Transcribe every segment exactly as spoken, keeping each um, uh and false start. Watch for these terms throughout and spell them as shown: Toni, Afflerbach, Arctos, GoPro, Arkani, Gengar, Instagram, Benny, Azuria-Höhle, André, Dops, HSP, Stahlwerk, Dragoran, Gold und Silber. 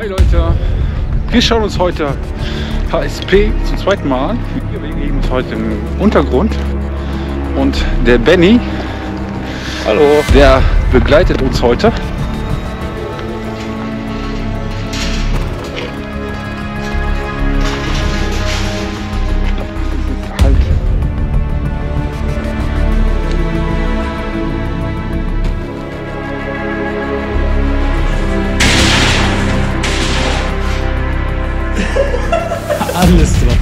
Hi Leute, wir schauen uns heute H S P zum zweiten Mal an. Wir bewegen uns heute im Untergrund und der Benny, hallo, der begleitet uns heute. Alles drauf.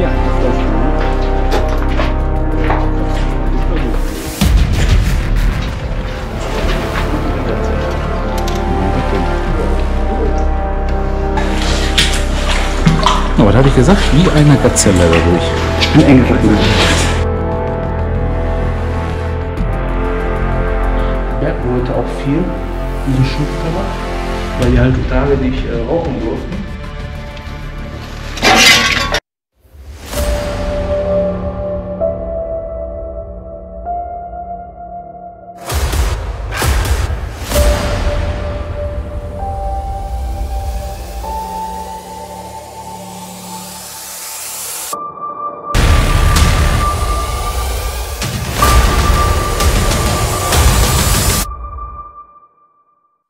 Ja, das ist das. Was habe ich gesagt? Wie eine Gazelle dadurch. Ich bin eng geblieben. Wir hatten heute auch viel diesen Schubkammer, weil die halt Tage nicht äh, rauchen durften.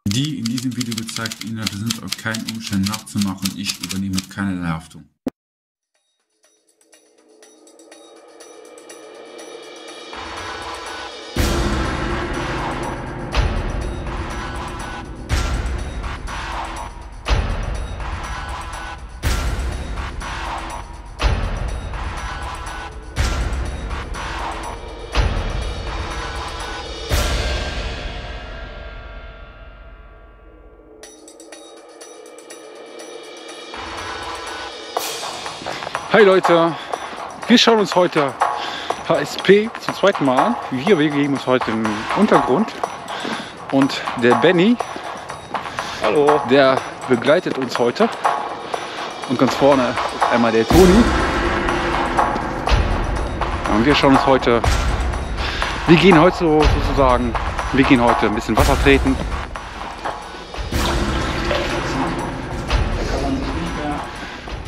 Die in diesem Video gezeigten Inhalte sind auf keinen Umständen nachzumachen. Ich übernehme keinerlei Haftung. Hi Leute, wir schauen uns heute H S P zum zweiten Mal an. Wir bewegen uns heute im Untergrund und der Benny, hallo, der begleitet uns heute. Und ganz vorne einmal der Toni. Und wir schauen uns heute, wir gehen heute so, sozusagen, wir gehen heute ein bisschen Wasser treten.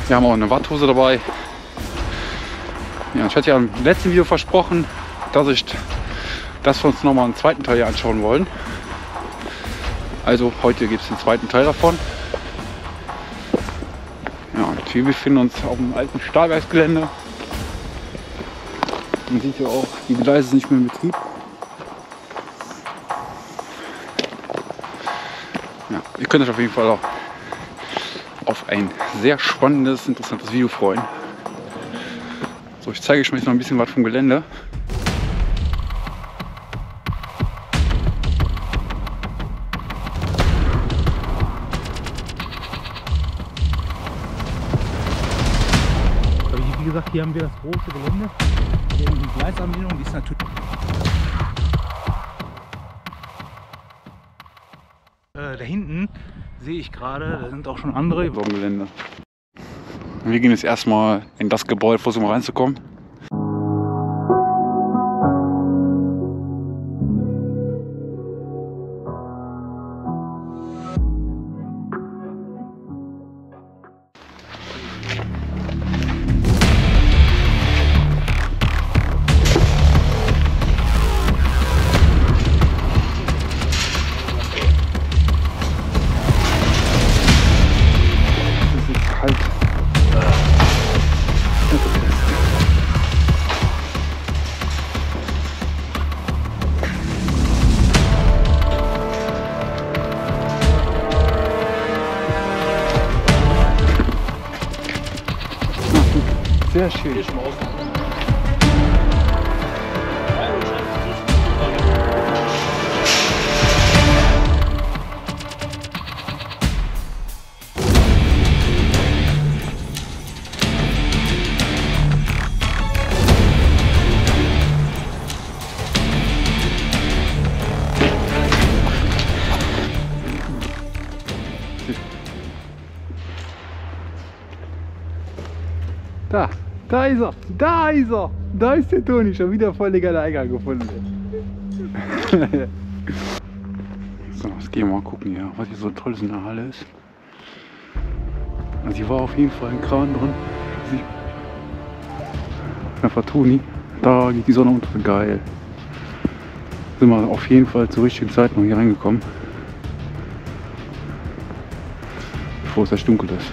Wir haben auch eine Watthose dabei. Ja, ich hatte ja im letzten Video versprochen, dass, ich, dass wir uns nochmal einen zweiten Teil hier anschauen wollen. Also heute gibt es den zweiten Teil davon. Ja, und wir befinden uns auf dem alten Stahlwerksgelände. Man sieht ja auch, die Gleise sind nicht mehr in Betrieb. Ja, ihr könnt euch auf jeden Fall auch auf ein sehr spannendes, interessantes Video freuen. So, ich zeige euch jetzt noch ein bisschen was vom Gelände. Wie gesagt, hier haben wir das große Gelände. Hier die Gleisanbindung, die ist natürlich äh, da hinten. Sehe ich gerade, da sind auch schon andere über dem Gelände. Wir gehen jetzt erstmal in das Gebäude, versuchen um reinzukommen. Sehr schön. Da, da ist er, da ist er, da ist der Toni, schon wieder voll der geile Eiger gefunden. So, jetzt gehen wir mal gucken hier, was hier so Tolles in der Halle ist. Also hier war auf jeden Fall ein Kran drin. Einfach Toni, da geht die Sonne unter, geil. Sind wir auf jeden Fall zur richtigen Zeit noch hier reingekommen. Bevor es erst dunkel ist.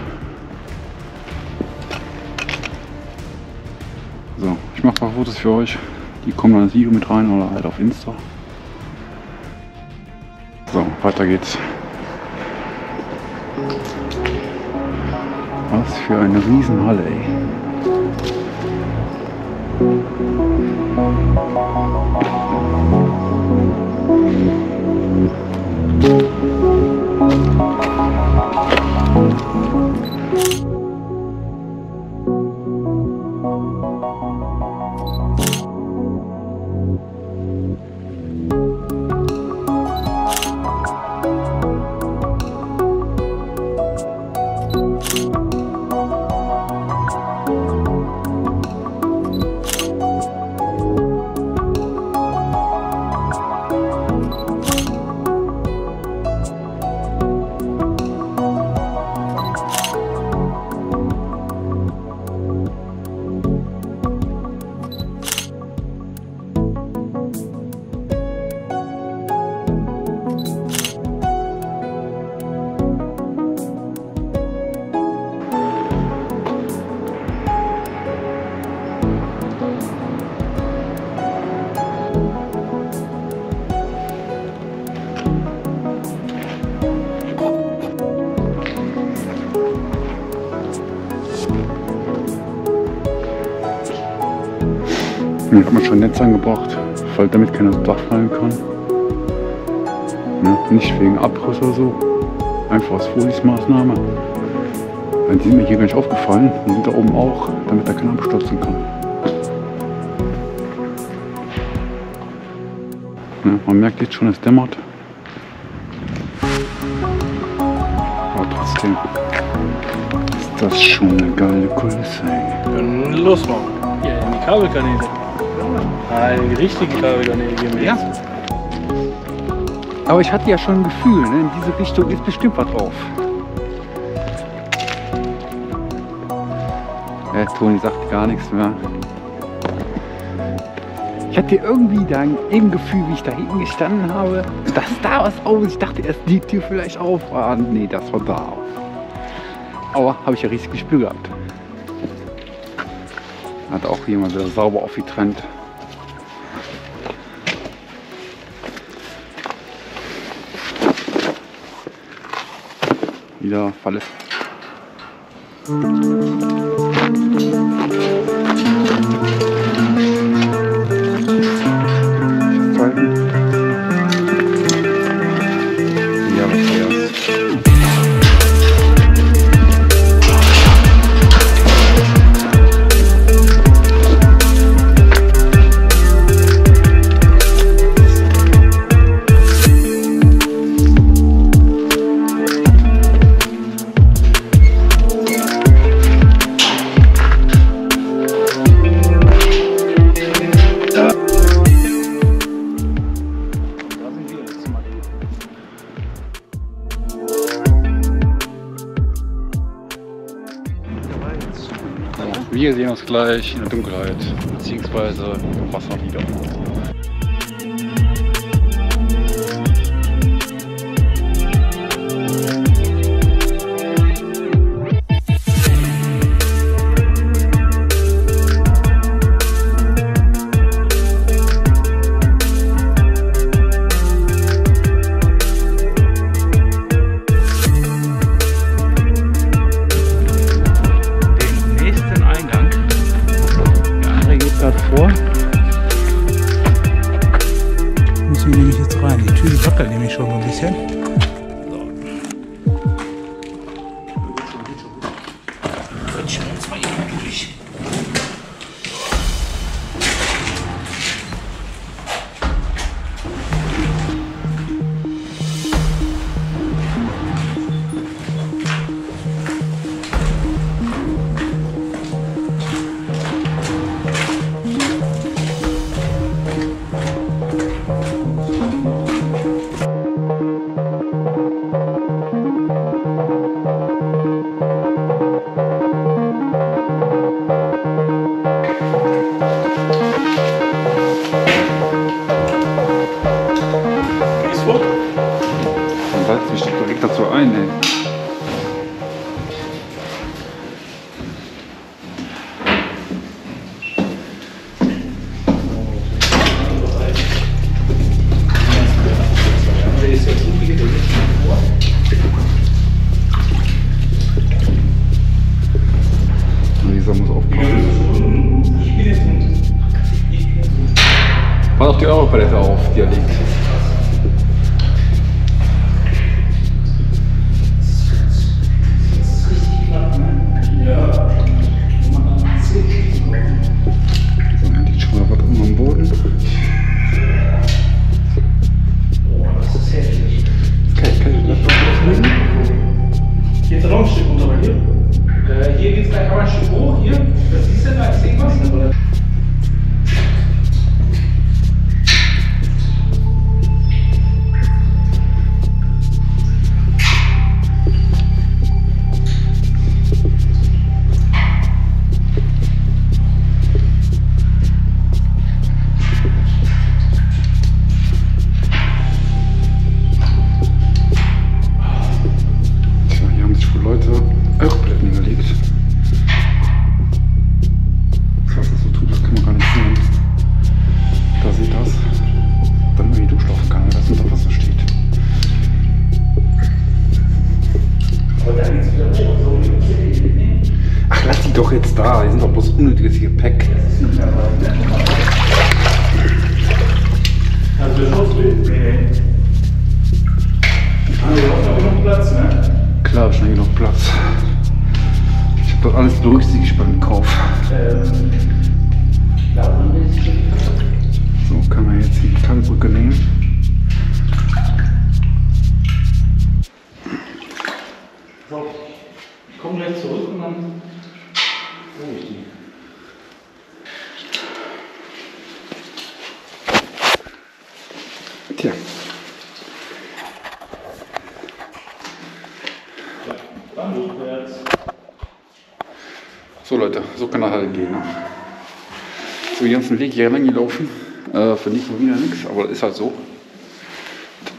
So, ich mache ein paar Fotos für euch. Die kommen dann ins Video mit rein oder halt auf Insta. So, weiter geht's. Was für eine Riesenhalle, ey. Ich habe mir schon ein Netz angebracht, weil damit keiner so fallen kann. Ne? Nicht wegen Abriss oder so, einfach als Vorsichtsmaßnahme. Die sind mir hier gar nicht aufgefallen und sind da oben auch, damit da keiner abstürzen kann. Ne? Man merkt jetzt schon, es dämmert. Aber trotzdem ist das schon eine geile Kulisse. Können los machen. Hier in die Kabelkanäle. Nein, richtige Kabelkanäle gehen wir ja. Jetzt. Aber ich hatte ja schon ein Gefühl, ne? In diese Richtung ist bestimmt was drauf. Ja, Toni sagt gar nichts mehr. Ich hatte irgendwie dann im Gefühl, wie ich da hinten gestanden habe, dass da was auf ist. Ich dachte erst, die Tür vielleicht auf. Ah, nee, das war da auf. Aber habe ich ja richtig Gespür gehabt. Hat auch jemand wieder sauber aufgetrennt. Wieder verlässt. Wir sehen uns gleich in der Dunkelheit, beziehungsweise im Wasser wieder. Vor. Müssen wir nämlich jetzt rein. Die Tür, die wackelt nämlich schon ein bisschen. Setz mich doch direkt dazu ein, ey. War doch die Europalette auf, die er liegt. Doch jetzt da, die sind doch bloß unnötiges Gepäck. Also der Schuss will? Nee, nee. Haben wir noch genug Platz, ne? Klar, schnell genug Platz. Ich hab doch alles berücksichtigt beim Kauf. So, kann man jetzt die Metallbrücke nehmen. So, ich komme gleich zurück und dann... Tja. So Leute, so kann das halt gehen. Ne? So den ganzen Weg hier lang gelaufen, äh, für nichts und wieder nichts, aber das ist halt so.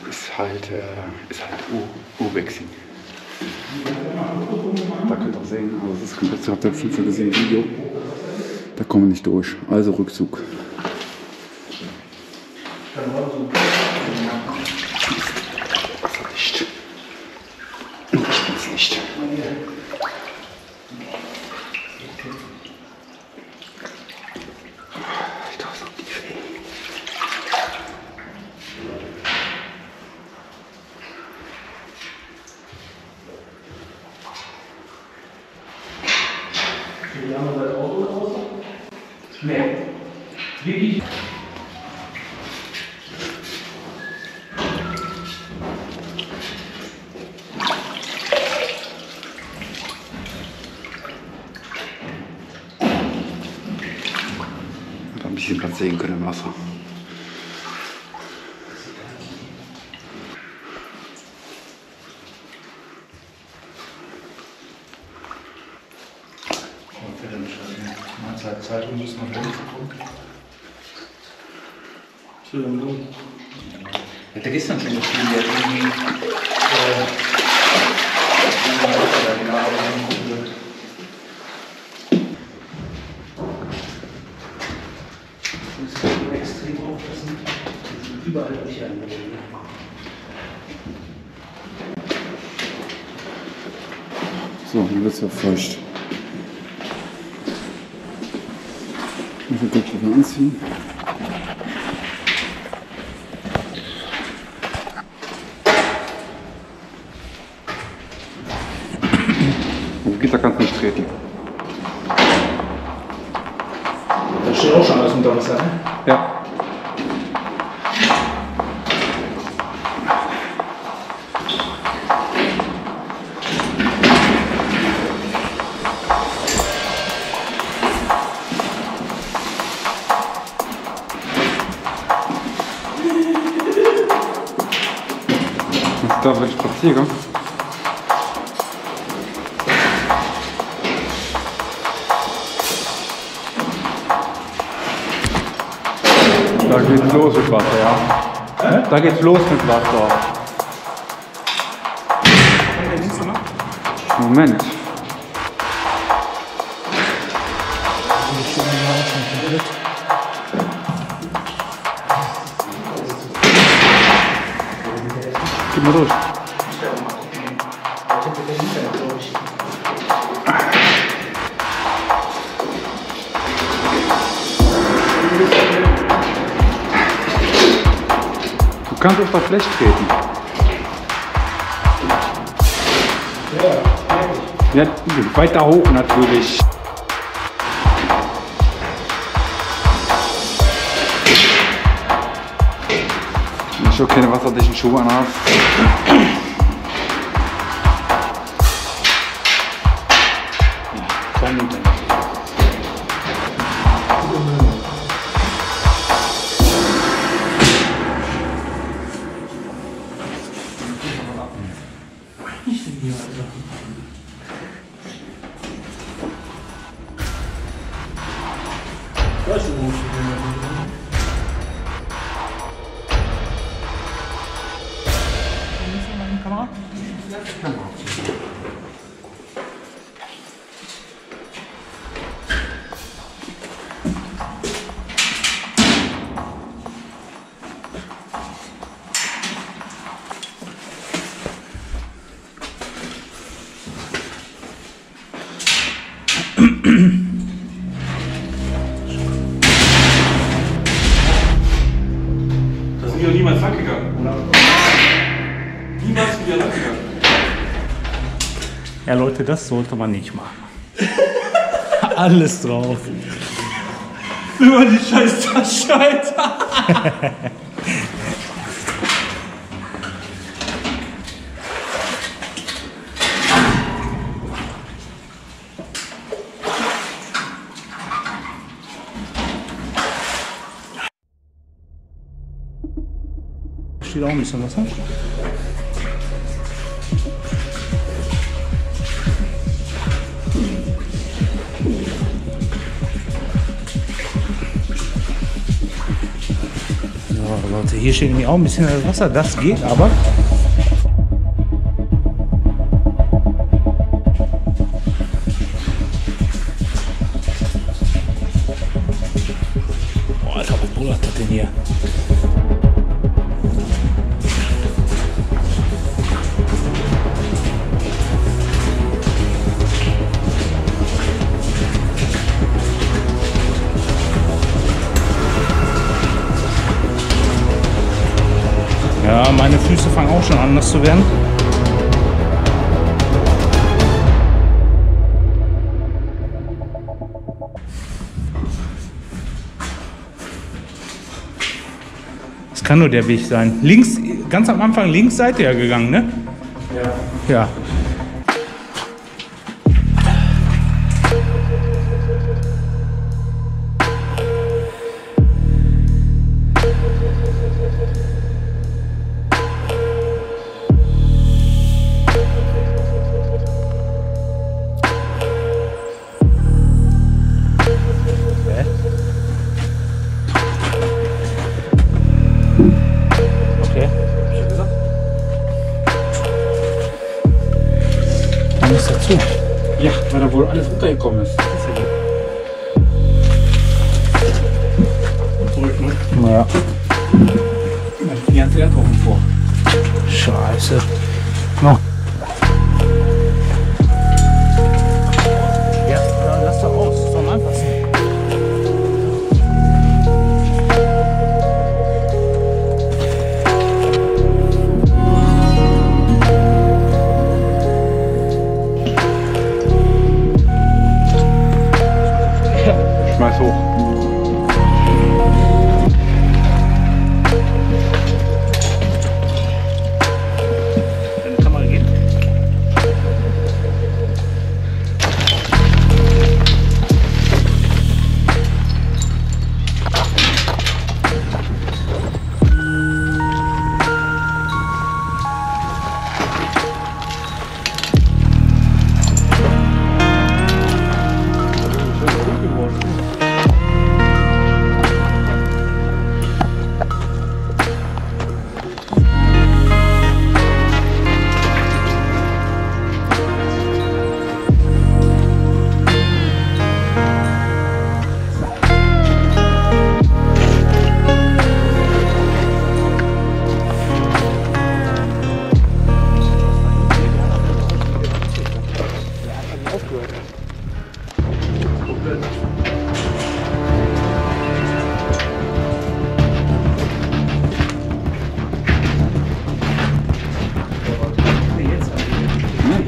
Das ist halt, äh, ist halt U-Wechsing. Da könnt ihr auch sehen, also das ist komplett, habt ihr auf jeden Fall gesehen im Video. Da kommen wir nicht durch, also Rückzug. Wasser nicht. Ich bin's nicht. Ich darf es auch nicht sehen. Wie lange seid ihr auch oder außer? Nee. Wirklich? Bisschen Platz sehen können im Wasser. Mahlzeit, Zeit, um müssen nach oben zu gucken. Ich hatte gestern schon geschrieben, der irgendwie äh, genau gucken wird. Überall durch ein. So, hier wird es ja feucht. Ich will gleich wieder anziehen. Und Gitter kannst du nicht treten. Da steht auch schon alles unter Wasser, ne? Ja. Wenn ich spaziere. Da geht's los mit Wasser, ja. Äh? Da geht's los mit Wasser. Moment. Gib mal durch. Du kannst auf das Blech treten. Ja, weiter hoch natürlich. Ich habe keine wasserdichten Schuhe an. Ja, Leute, das sollte man nicht machen. Alles drauf. Über die scheiß Tasche, Alter. Steht auch ein bisschen Wasser. Hier steht nämlich auch ein bisschen Wasser, das geht aber. Boah, Alter, was bullert das denn hier? Ja, meine Füße fangen auch schon an, nass zu werden. Das kann nur der Weg sein. Links, ganz am Anfang links seid ihr ja gegangen, ne? Ja. Ja. Ja, weil da wohl alles runtergekommen ist. Zurück, ne? Naja. Da ist die ganze Erde oben vor. Scheiße. No. Ja, dann lass doch raus. Das ist am einfachsten. Schmeiß hoch. Kann die Kamera gehen?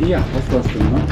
Ja, das war's schon, ne?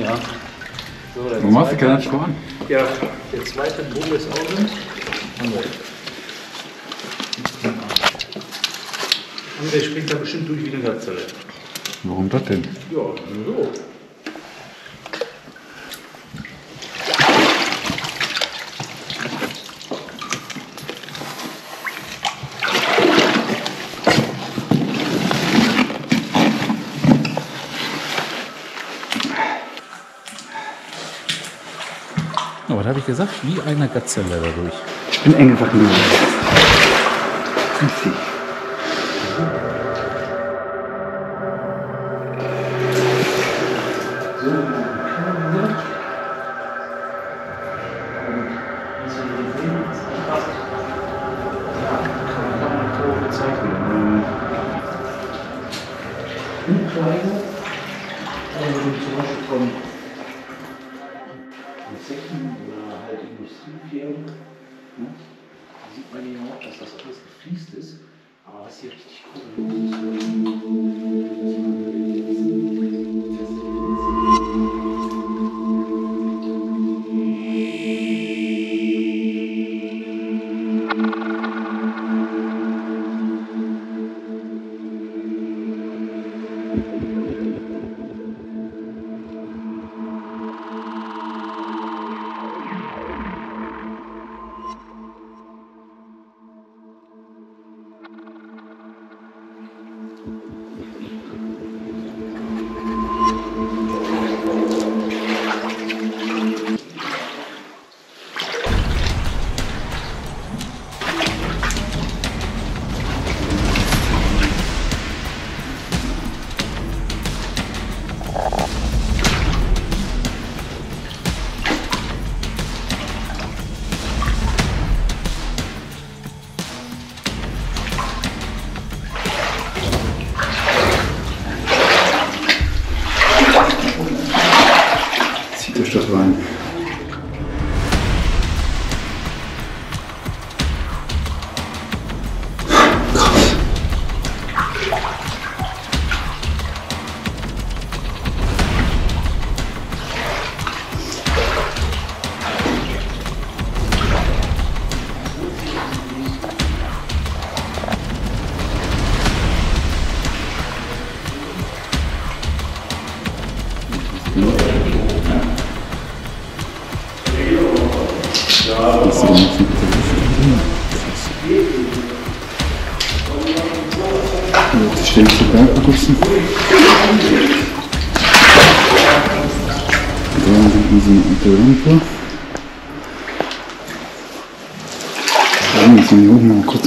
Ja. So, der Warum machst du keinen Schwan? Ja, der zweite Bogen ist auch drin. André. André springt da bestimmt durch wie eine Gazelle. Warum das denn? Ja, so. Was habe ich gesagt? Wie eine Gazelle dadurch. Ich bin eng einfach nur. Richtig. Ein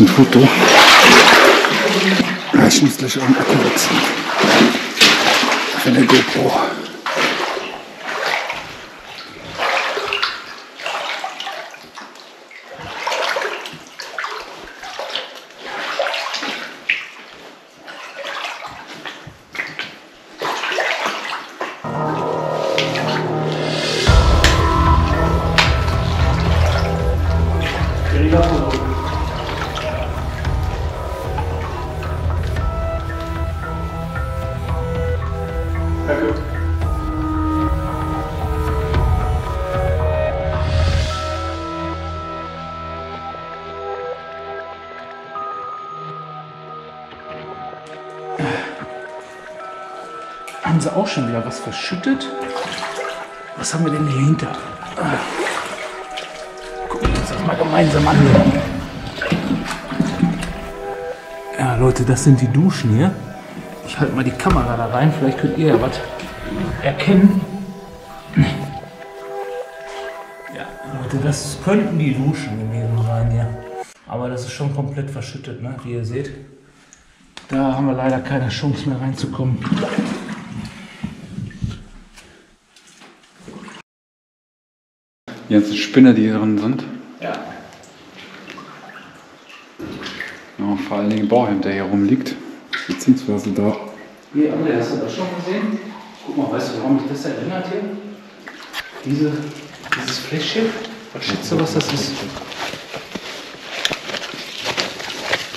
Foto. Ich muss gleich auch einen Akku wechseln. Für eine GoPro. wieder verloren. Sehr gut. Haben sie auch schon wieder was verschüttet? Was haben wir denn hier hinter? Gucken wir uns das mal gemeinsam an. Ja Leute, das sind die Duschen hier. Ich halte mal die Kamera da rein, vielleicht könnt ihr ja was erkennen. Ja Leute, das könnten die Duschen gewesen sein hier. Aber das ist schon komplett verschüttet, ne? Wie ihr seht. Da haben wir leider keine Chance mehr reinzukommen. Die ganzen Spinner, die hier drin sind. Ja. Ja, vor allen Dingen Bauhemd, der hier rumliegt. Beziehungsweise da. Hier, André, hast du das schon gesehen? Guck mal, weißt du, warum mich das erinnert hier? Diese, dieses Fläschchen. Was schätzt du, was das ist?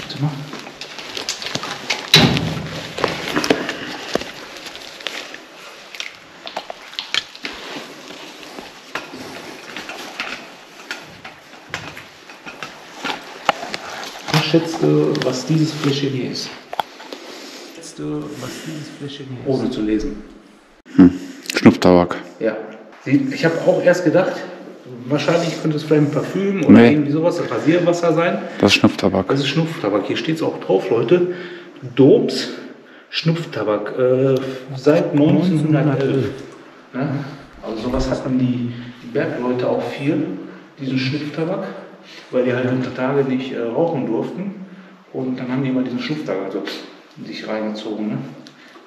Warte mal. Schätzte, was dieses Fläschchen hier ist. Schätzte, was dieses Fläschchen hier ist. Ohne zu lesen. Hm. Schnupftabak. Ja. Ich habe auch erst gedacht, wahrscheinlich könnte es vielleicht ein Parfüm oder nee. irgendwie sowas, das Rasierwasser sein. Das ist Schnupftabak. Das ist Schnupftabak. Hier steht es auch drauf, Leute. Dops Schnupftabak. Äh, seit neunzehnhundertelf. Ja? Also sowas hatten die, die Bergleute auch viel, diesen Schnupftabak. Weil die halt unter Tage nicht äh, rauchen durften. Und dann haben die immer diesen Schnupftabak so sich reingezogen. Ne?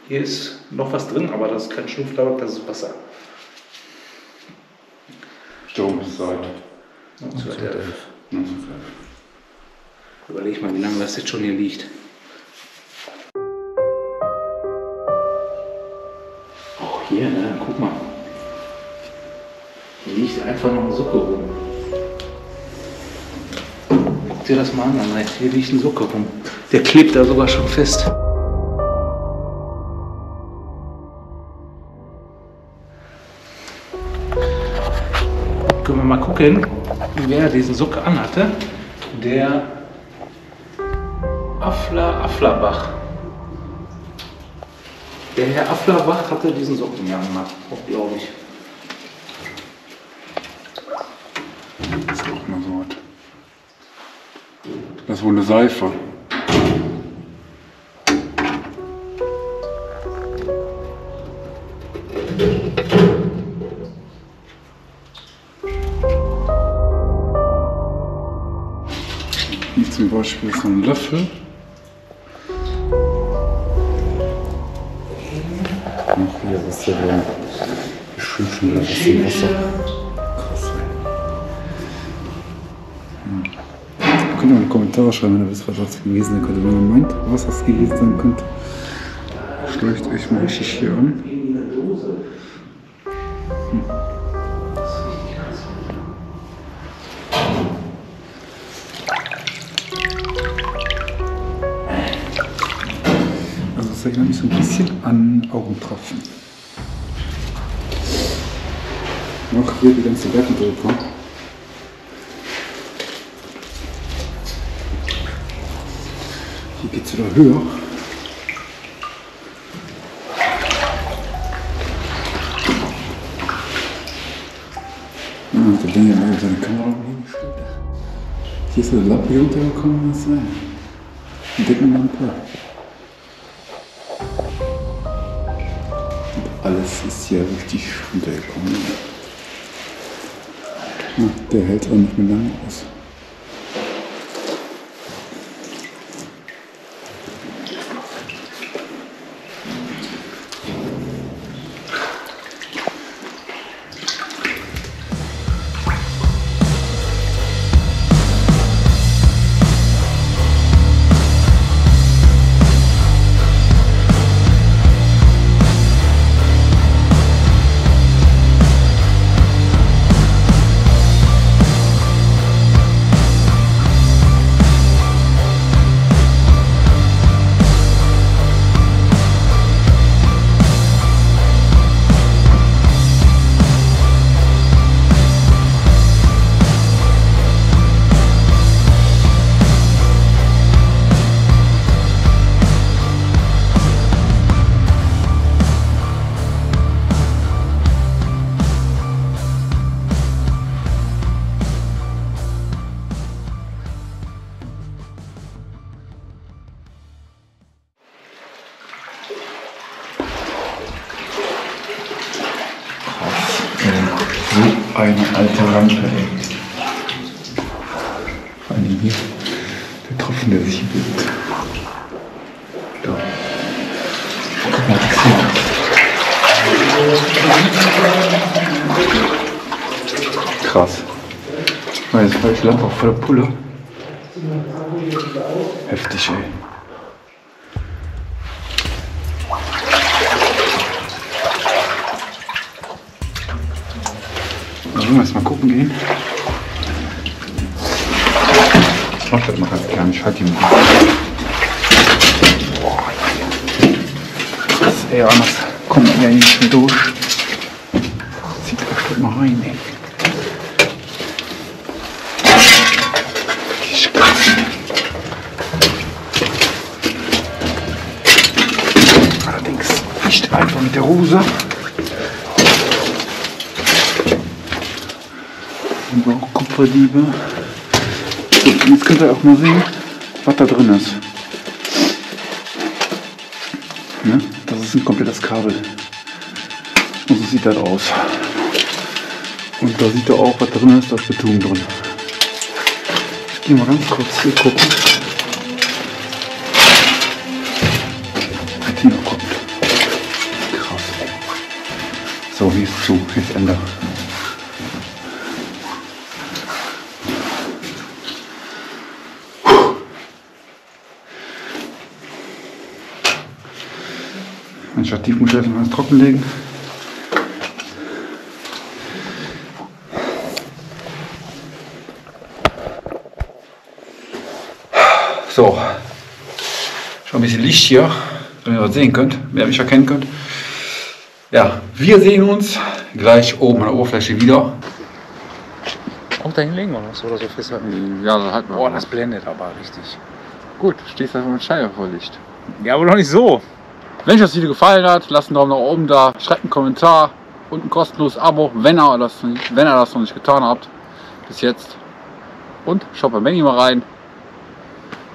Hier ist noch was drin, aber das ist kein Schnupftabak, das ist Wasser. Sturm ist seit neunzehnhundertelf. Überleg mal, wie lange das jetzt schon hier liegt. Auch hier, ne? Guck mal. Hier liegt einfach noch eine Suppe rum. Guck dir das mal an, André. Hier liegt ein Socker rum. Der klebt da sogar schon fest. Können wir mal gucken, wer diesen Socker anhatte. Der Affler Afflerbach. Der Herr Afflerbach hatte diesen Socken ja gemacht, glaube ich. Das ist wohl eine Seife. Hier zum Beispiel ist ein Löffel. Ach, hier ist ja der Geschirrchen, das ist ein Wasser. Könnt ihr mal in die Kommentare schreiben, wenn ihr wisst, was das gewesen sein könnte. Wenn ihr meint, was das gewesen sein könnte, schleicht euch mal richtig hier an. Hm. Also das erinnert mich so ein bisschen an Augentropfen. Noch hier die ganze Wertendrücke. Hier geht es wieder höher. Und der Benny hat leider seine Kamera hingestellt. Hier ist der Lapp hier runtergekommen, was sein. Entdecken wir mal ein paar. Und alles ist hier richtig runtergekommen. Und der hält auch nicht mehr lange aus. eine alte Rampe. Vor allem hier, der Tropfen, der sich bildet. Da. Guck mal, das hier. Krass. Jetzt fällt die Lampe auch voller Pulle. Heftig, ey. Sollen wir erstmal gucken gehen? Ich mach das mal ganz klein, ich halt die mal. Boah, krass, ey, anders kommt man ja nicht mehr durch. Zieht euch das mal rein, ey. Allerdings nicht einfach mit der Hose. Und auch Kupferdiebe. Gut, jetzt könnt ihr auch mal sehen, was da drin ist. Ne? Das ist ein komplettes Kabel. Und so sieht das aus. Und da sieht ihr auch, was drin ist, das Beton drin. Ich gehe mal ganz kurz hier gucken. Was hier noch kommt. Krass. So, hier ist zu, hier ist Ende. Mein Stativ muss ich einfach mal trocken legen. So, schon ein bisschen Licht hier, wenn ihr das sehen könnt, wenn ihr mich erkennen könnt. Ja, wir sehen uns gleich oben an der Oberfläche wieder. Auch dahin legen wir was oder so festhalten. Ja, dann halten wir. Boah, das blendet aber richtig. Gut, stehst einfach mit Scheibe vor Licht. Ja, aber doch nicht so. Wenn euch das Video gefallen hat, lasst einen Daumen nach oben da, schreibt einen Kommentar und ein kostenloses Abo, wenn ihr das, wenn ihr das noch nicht getan habt, bis jetzt. Und schaut bei Benny mal rein.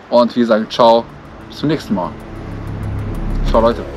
Und wir sagen ciao, bis zum nächsten Mal. Ciao Leute.